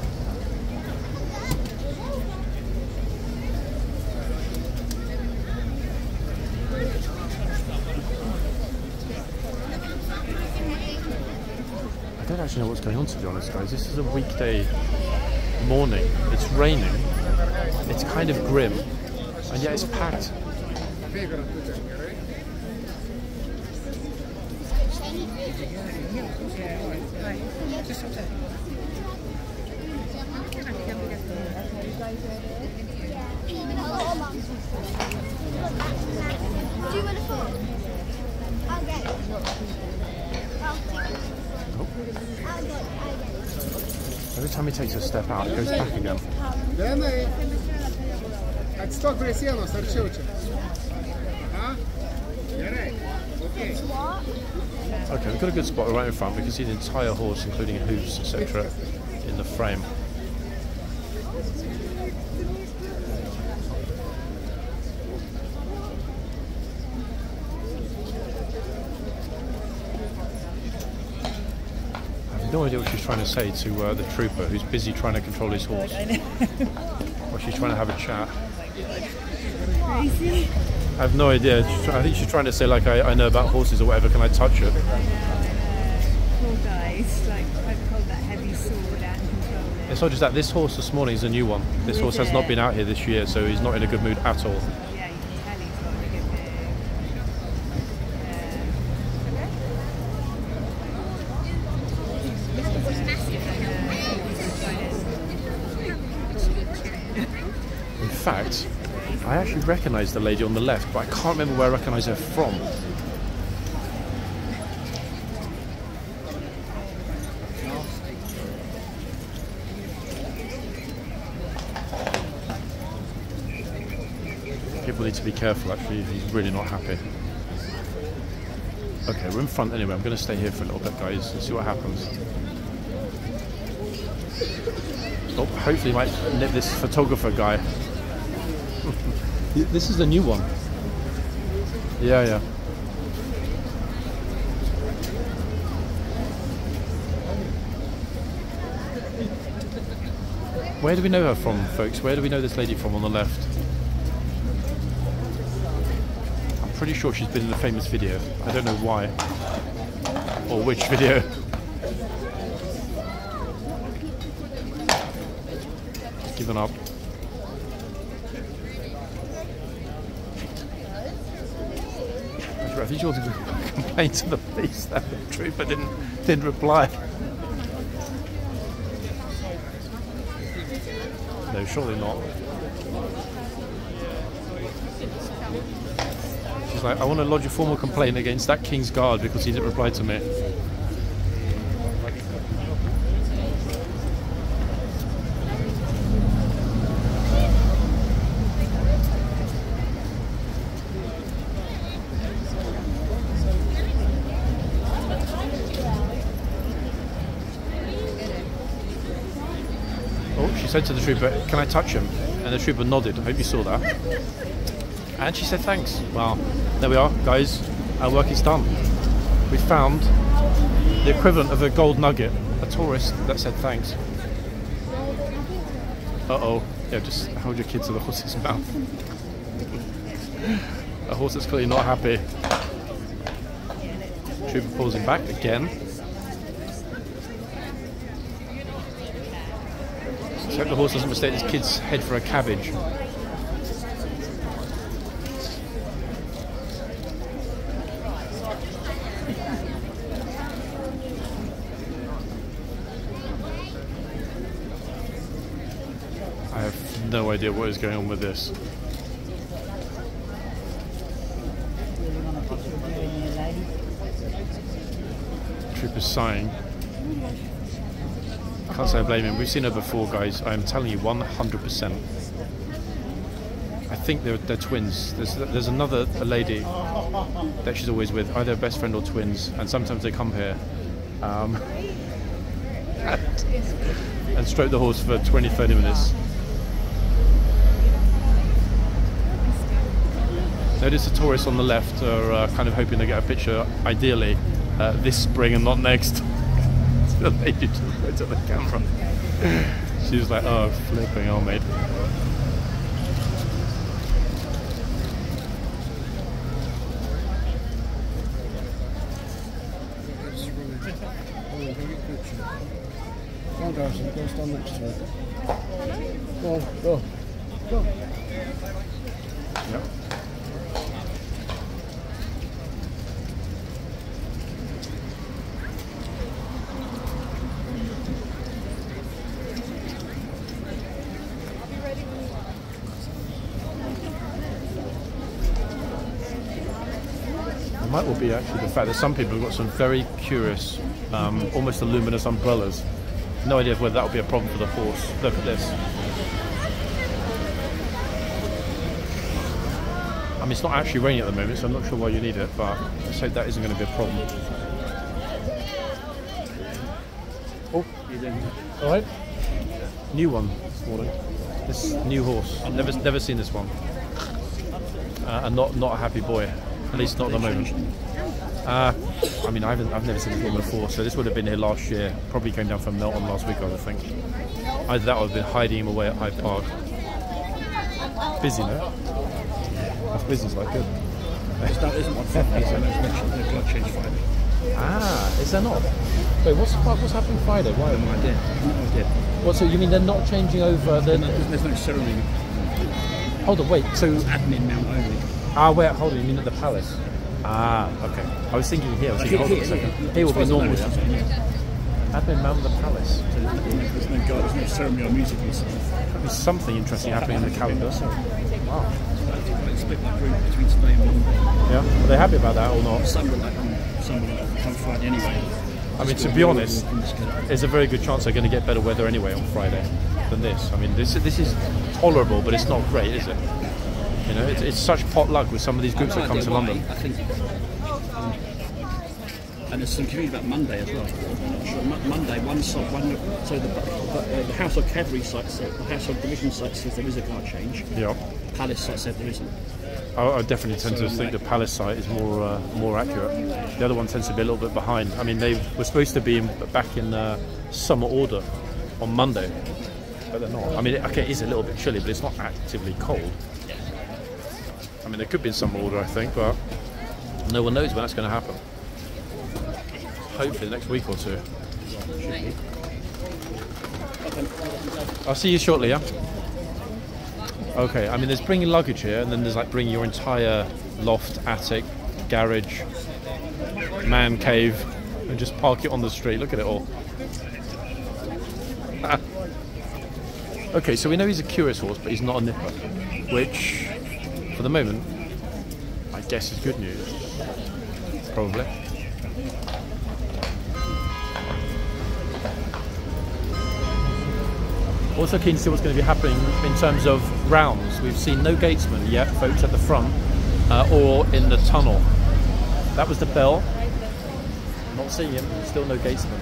I don't actually know what's going on, to be honest, guys. This is a weekday morning. It's raining. It's kind of grim, and yet it's packed. Every time he takes a step out, it goes back again. Okay, we've got a good spot right in front. We can see the entire horse, including hooves, et cetera, in the frame. I have no idea what she's trying to say to uh, the trooper, who's busy trying to control his horse. Or she's trying to have a chat. Crazy. I have no idea. I think she's trying to say, like, I, I know about horses or whatever, can I touch it? Poor guys, like, I've got that heavy sword out of control. It's not just that, this horse this morning is a new one. This horse has not been out here this year, so he's not in a good mood at all. Yeah, you can tell he's not in a good mood. In fact, I actually recognise the lady on the left, but I can't remember where I recognise her from. People need to be careful, actually. He's really not happy. Okay, we're in front anyway. I'm going to stay here for a little bit, guys, and see what happens. Oh, hopefully, might nip this photographer guy. This is the new one. Yeah, yeah. Where do we know her from, folks? Where do we know this lady from on the left? I'm pretty sure she's been in a famous video. I don't know why. Or which video. Given up. If you complained to the police, that trooper didn't didn't reply. No, surely not. She's like, I want to lodge a formal complaint against that King's Guard because he didn't reply to me. She said to the trooper, can I touch him? And the trooper nodded. I hope you saw that. And she said thanks. Well, there we are, guys. Our work is done. We found the equivalent of a gold nugget. A tourist that said thanks. Uh-oh. Yeah, just hold your kid to the horse's mouth. A horse that's clearly not happy. Trooper pulls him back again. I hope the horse doesn't mistake his kid's head for a cabbage. I have no idea what is going on with this. Trooper's sighing. I can't say I blame him. We've seen her before, guys. I am telling you, one hundred percent. I think they're, they're twins. There's, there's another a lady that she's always with, either a best friend or twins, and sometimes they come here. Um, and, and stroke the horse for twenty, thirty minutes. Notice the tourists on the left are uh, kind of hoping they get a picture, ideally, uh, this spring and not next. The lady just looked at the camera. She was like, oh, flipping hell, mate. Go stand next to her. Go on, go. Go. Yep. It might well be actually the fact that some people have got some very curious, um, almost luminous umbrellas. No idea whether that would be a problem for the horse. Look at this. I mean, it's not actually raining at the moment, so I'm not sure why you need it, but let's hope that isn't going to be a problem. Oh, you didn't. All right. New one this morning. This new horse. I've never, never seen this one. Uh, and not, not a happy boy. At least not at the moment. Uh, I mean, I haven't, I've never seen this one before, so this would have been here last year. Probably came down from Melton last week, I would think. Either that or I've been hiding him away at Hyde Park. Busy, no? That's business like good. That isn't one for me, so they've got to change Friday. Ah, is there not? Wait, what's, what's happening Friday? Why? No idea. No idea. What, so you mean they're not changing over? There's no, there's no ceremony. Hold on, wait, so... It's admin now only. Ah, wait, hold on, you mean at the palace? Ah, okay. I was thinking here. I was thinking, hold on a second. Here will be normal. Admin Mount the Palace. There's no guard, there's no ceremony or music or something. There's something interesting happening in the calendar. Wow. They split that group between today and Monday. Yeah? Are they happy about that or not? Some will come Friday anyway. I mean, to be honest, there's a very good chance they're going to get better weather anyway on Friday than this. I mean, this this is tolerable, but it's not great, is it? You know, it's, it's such pot luck with some of these groups that come to London. I think, um, and there's some community about Monday as well. I'm not sure. Mo Monday, one side, one. So the, the, uh, the Household Cavalry site said, the Household Division site says there is a guard change. Yeah. Palace site said there isn't. I, I definitely tend so to think the Palace site is more uh, more accurate. The other one tends to be a little bit behind. I mean, they were supposed to be in, back in uh, summer order on Monday, but they're not. I mean, okay, it is a little bit chilly, but it's not actively cold. I mean, there could be in some order, I think, but no one knows when that's going to happen. Hopefully, next week or two. I'll see you shortly, yeah? Okay, I mean, there's bringing luggage here, and then there's like bringing your entire loft, attic, garage, man cave, and just park it on the street. Look at it all. Okay, so we know he's a curious horse, but he's not a nipper, which... for the moment, I guess it's good news, probably. Also keen to see what's going to be happening in terms of rounds. We've seen no gatesmen yet, folks at the front, uh, or in the tunnel. That was the bell. Not seeing him, still no gatesmen.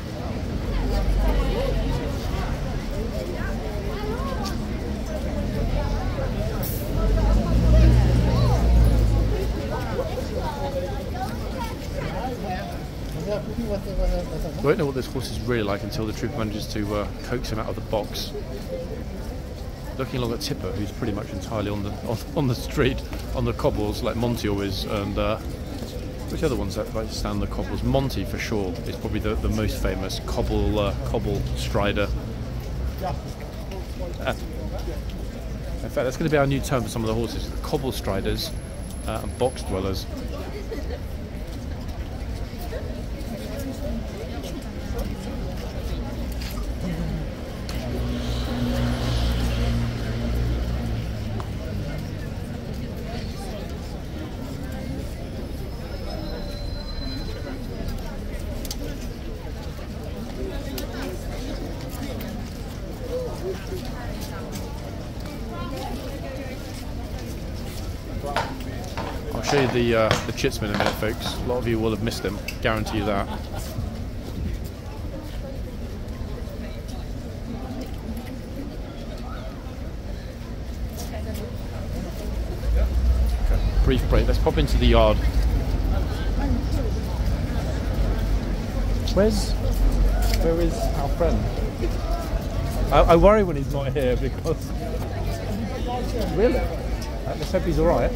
We won't know what this horse is really like until the trooper manages to uh, coax him out of the box. Looking along at Tipper, who's pretty much entirely on the on, on the street, on the cobbles, like Monty always, and uh, which other ones that like to stand the cobbles? Monty for sure is probably the, the most famous cobble uh, cobble strider. Uh, in fact, that's going to be our new term for some of the horses: the cobble striders uh, and box dwellers. show you the, uh, the chitsman in a minute, folks. A lot of you will have missed him, guarantee you that. Okay, brief break. Let's pop into the yard. Where's, where is our friend? I, I worry when he's not here because... Really? Let's hope he's alright.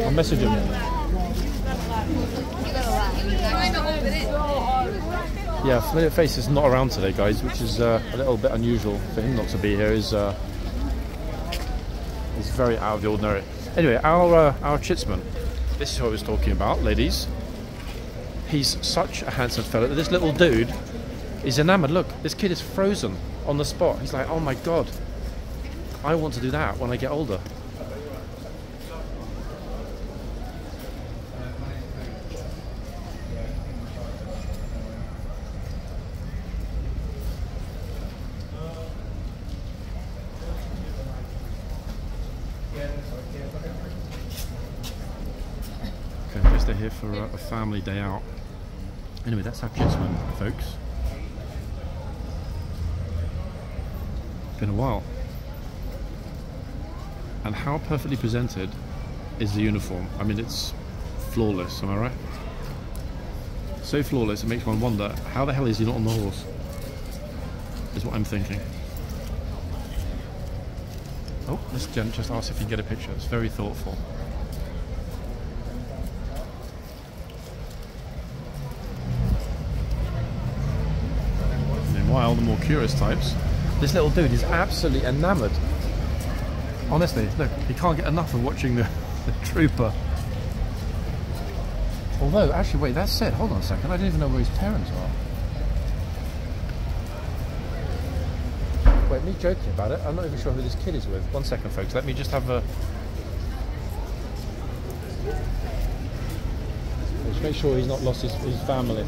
I'll message him. Yeah, familiar face is not around today, guys, which is uh, a little bit unusual for him not to be here. He's, uh, he's very out of the ordinary. Anyway, our, uh, our chitsman, this is who I was talking about, ladies. He's such a handsome fella. This little dude is enamoured. Look, this kid is frozen on the spot. He's like, oh my god, I want to do that when I get older. Okay, I guess they're here for a, a family day out. Anyway, that's our chitsman, folks. Been a while. And how perfectly presented is the uniform? I mean, it's flawless, am I right? So flawless, it makes one wonder, how the hell is he not on the horse? Is what I'm thinking. Oh, this gent just asked if he can get a picture. It's very thoughtful. Meanwhile, the more curious types. This little dude is absolutely enamoured. Honestly, look, he can't get enough of watching the, the trooper. Although, actually, wait, that's it. Hold on a second. I don't even know where his parents are. Wait, me joking about it. I'm not even sure who this kid is with. One second, folks. Let me just have a... Let's make sure he's not lost his, his family.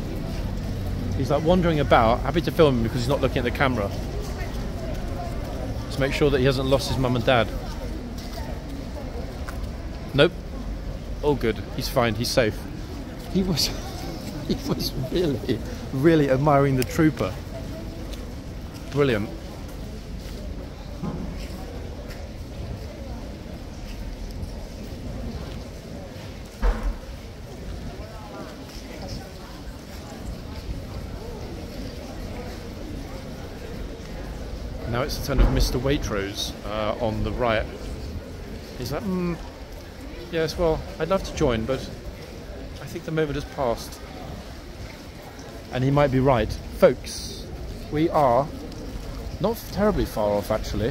He's, like, wandering about. Happy to film him because he's not looking at the camera. Just make sure that he hasn't lost his mum and dad. Nope. All good. He's fine. He's safe. He was he was really, really admiring the trooper. Brilliant. Now it's the turn of Mister Waitrose uh, on the right. He's like, mm, yes, well, I'd love to join, but... I think the moment has passed, and he might be right, folks. We are not terribly far off, actually.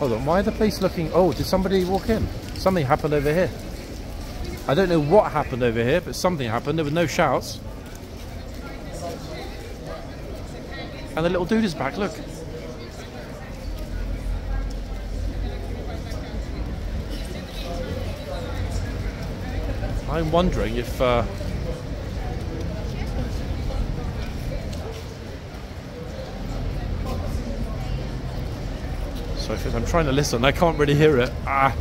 Hold on, why are the police looking? Oh, did somebody walk in? Something happened over here. I don't know what happened over here, but something happened. There were no shouts, and the little dude is back. Look. I'm wondering if uh, so if I'm trying to listen, I can't really hear it. Ah.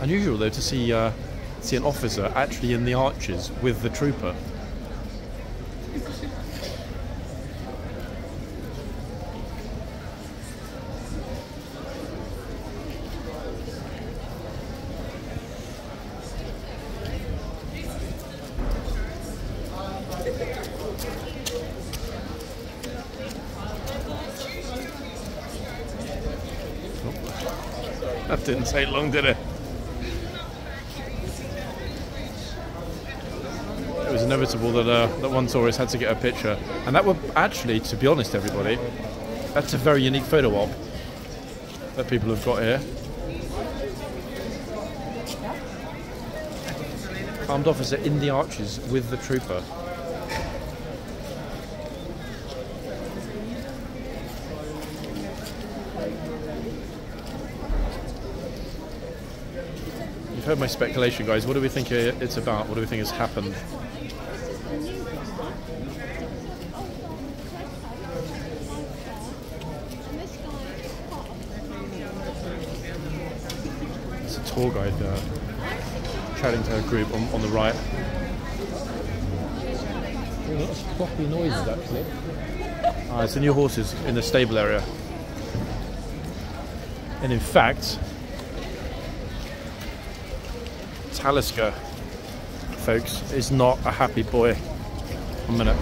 Unusual though to see uh, see an officer actually in the arches with the trooper. Didn't take long, did it? It was inevitable that uh, that one tourist had to get a picture, and that would actually, to be honest, everybody, that's a very unique photo op that people have got here. Armed officer in the arches with the trooper. You've heard my speculation, guys. What do we think it's about? What do we think has happened? tour guide uh, chatting to her group on, on the right. There's a lot of cloppy noises actually. Uh, it's the new horses in the stable area. And in fact, Talisker, folks, is not a happy boy. One minute.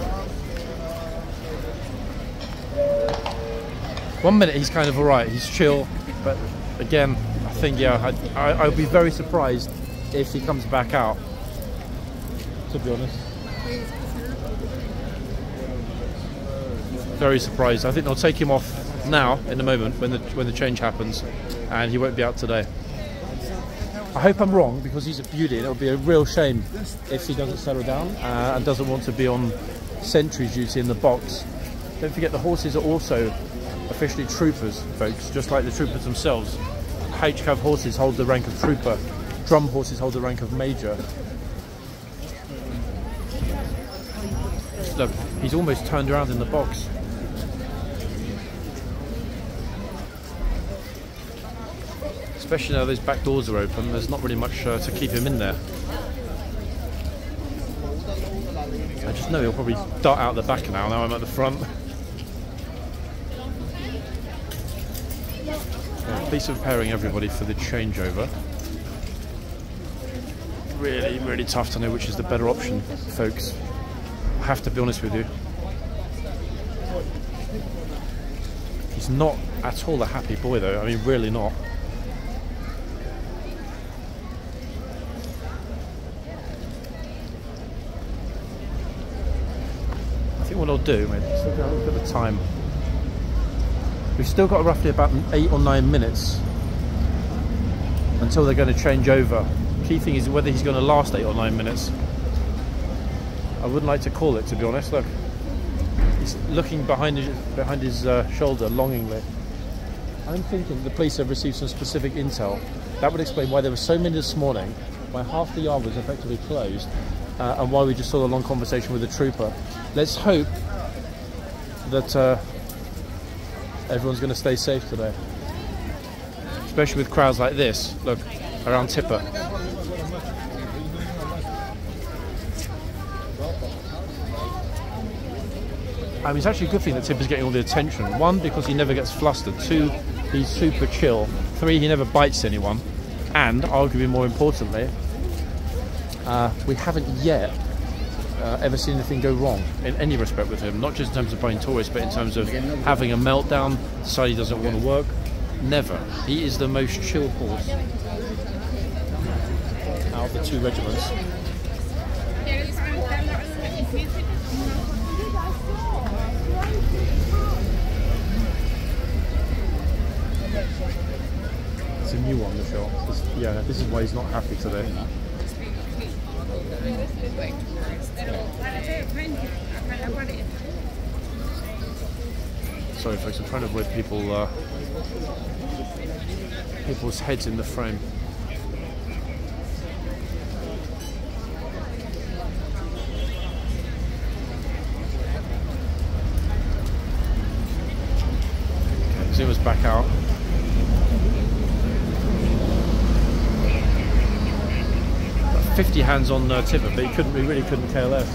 One minute he's kind of alright, he's chill, but again, I think, yeah, I, I, I'd be very surprised if he comes back out, to be honest. Very surprised. I think they'll take him off now, in the moment, when the, when the change happens, and he won't be out today. I hope I'm wrong, because he's a beauty and it would be a real shame if he doesn't settle down uh, and doesn't want to be on sentry duty in the box. Don't forget the horses are also officially troopers, folks, just like the troopers themselves. H-Cav horses hold the rank of trooper, drum horses hold the rank of major. Look, he's almost turned around in the box. Especially now those back doors are open, there's not really much uh, to keep him in there. I just know he'll probably dart out the back now, now I'm at the front. Yeah, please be preparing everybody for the changeover. Really, really tough to know which is the better option, folks. I have to be honest with you. He's not at all a happy boy though, I mean really not. What I'll do, maybe just look at the time. We've still got roughly about eight or nine minutes until they're going to change over. Key thing is whether he's going to last eight or nine minutes. I wouldn't like to call it, to be honest. Look, he's looking behind his, behind his uh, shoulder longingly. I'm thinking the police have received some specific intel. That would explain why there were so many this morning, why half the yard was effectively closed. Uh, and why we just saw a long conversation with the trooper. Let's hope that uh, everyone's going to stay safe today. Especially with crowds like this, look, around Tipper. I mean, it's actually a good thing that Tipper's getting all the attention. One, because he never gets flustered. Two, he's super chill. Three, he never bites anyone. And, arguably more importantly, Uh, we haven't yet uh, ever seen anything go wrong in any respect with him, not just in terms of buying tourists, but in terms of having a meltdown, deciding he doesn't want to work. Never. He is the most chill horse out of the two regiments. It's a new one, the shot. This, yeah, this is why he's not happy today. Sorry folks, I'm trying to avoid people, uh, people's heads in the frame. Okay, Zoom us back out. fifty hands on uh, Tipper, but he couldn't, we really couldn't care less.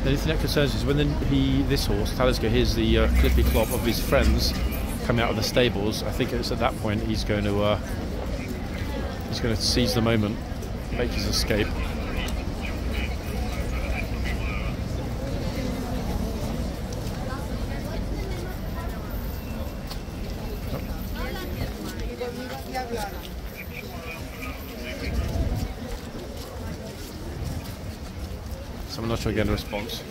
The only thing that concerns is when the, he, this horse, Talisker, hears the uh, clippy clop of his friends coming out of the stables. I think it's at that point he's going to uh, he's going to seize the moment, make his escape. To get a response.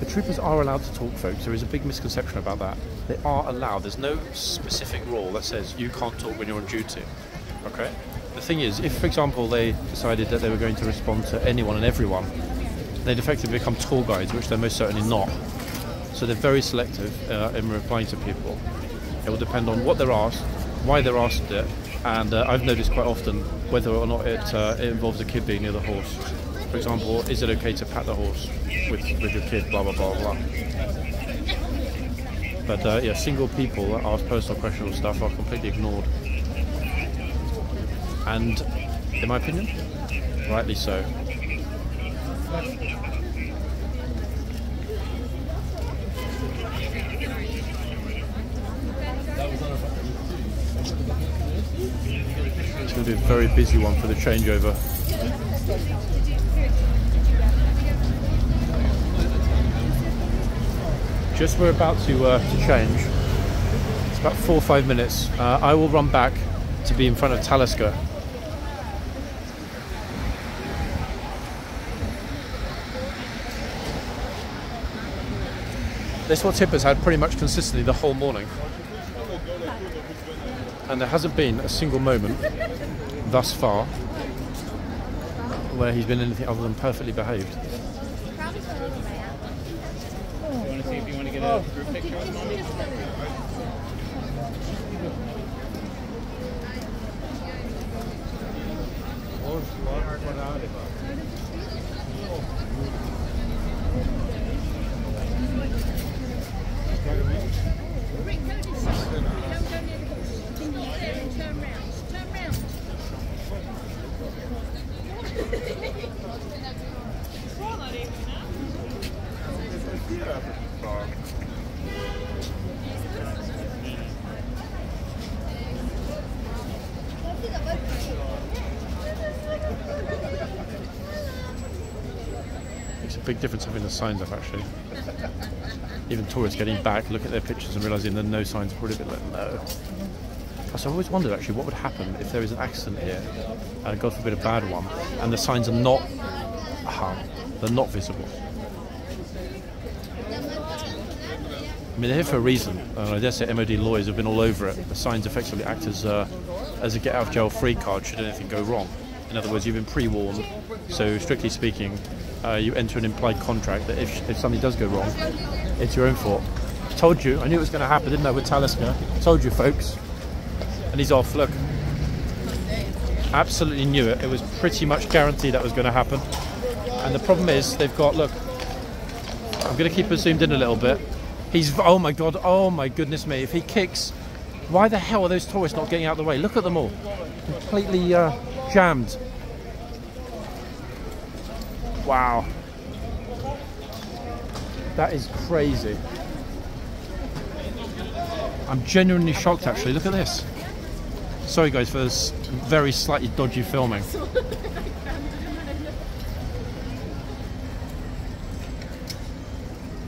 The troopers are allowed to talk, folks. There is a big misconception about that. They are allowed. There's no specific rule that says you can't talk when you're on duty. Okay? The thing is, if, for example, they decided that they were going to respond to anyone and everyone, they'd effectively become tour guides, which they're most certainly not. So they're very selective uh, in replying to people. It will depend on what they're asked, why they're asked it, and uh, I've noticed quite often whether or not it, uh, it involves a kid being near the horse. For example, is it okay to pat the horse with, with your kid, blah, blah, blah, blah. But uh, yeah, single people that ask personal questionable stuff are completely ignored. And, in my opinion, rightly so. It's going to be a very busy one for the changeover. Just we're about to, uh, to change. It's about four or five minutes. Uh, I will run back to be in front of Talisker. This what Tipper's had pretty much consistently the whole morning. And there hasn't been a single moment thus far where he's been anything other than perfectly behaved. Oh. It's a big difference having the signs up, actually. Even tourists getting back look at their pictures and realising there are no signs, probably a bit like, no. So I've always wondered actually what would happen if there is an accident here, uh, God forbid a bad one, and the signs are not uh, they're not visible. I mean, they're here for a reason, uh, I dare say M O D lawyers have been all over it. The signs effectively act as, uh, as a get out of jail free card should anything go wrong. In other words, you've been pre-warned, so strictly speaking, uh, you enter an implied contract that if, if something does go wrong, it's your own fault. Told you, I knew it was going to happen, didn't I, with Talisker? Told you, folks. And he's off, look. Absolutely knew it. It was pretty much guaranteed that was going to happen. And the problem is, they've got, look, I'm going to keep it zoomed in a little bit. He's, oh my God, oh my goodness me. If he kicks, why the hell are those tourists not getting out of the way? Look at them all. Completely uh, jammed. Wow. That is crazy. I'm genuinely shocked, actually. Look at this. Sorry, guys, for this very slightly dodgy filming.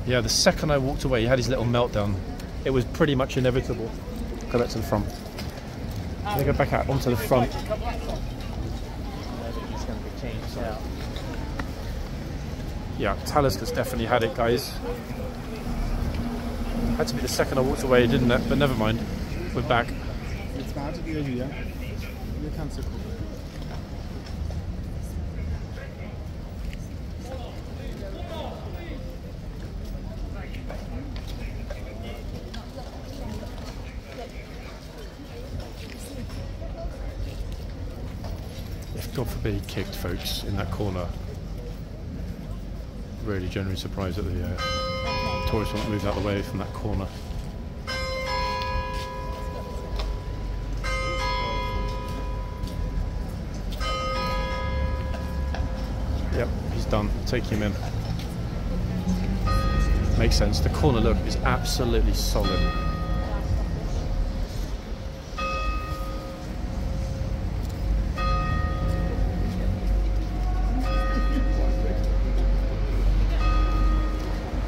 Yeah, the second I walked away, he had his little meltdown. It was pretty much inevitable. Go back to the front. Can I go back out onto the front? Yeah, Talisker's definitely had it, guys. Had to be the second I walked away, didn't it? But never mind. We're back. God forbid he kicked folks in that corner. Really genuinely surprised that the uh, tourists won't move out of the way from that corner. Yep, he's done. Take him in. Makes sense. The corner look is absolutely solid.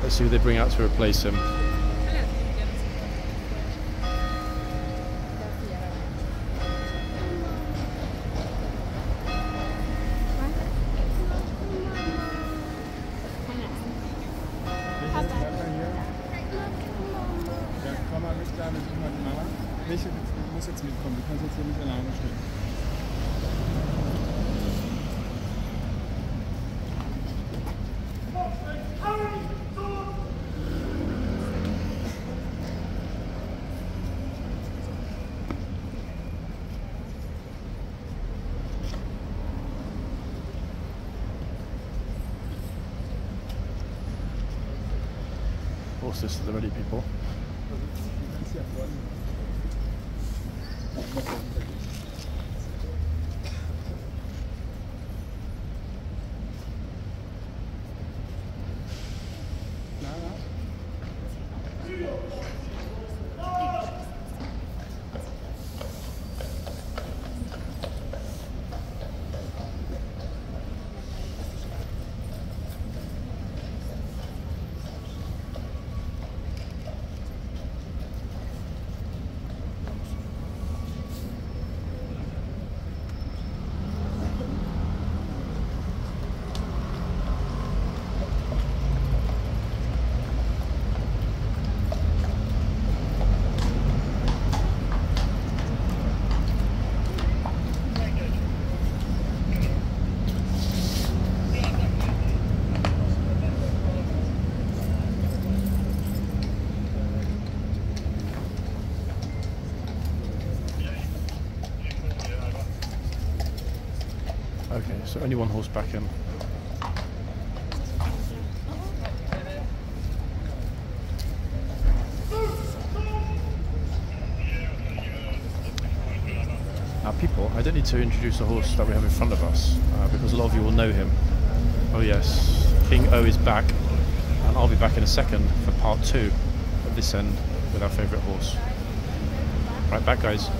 See who they bring out to replace him. This to the ready people. So only one horse back in. Now people, I don't need to introduce the horse that we have in front of us, uh, because a lot of you will know him. Oh yes, King O is back, and I'll be back in a second for part two of this end with our favourite horse. Right, back guys.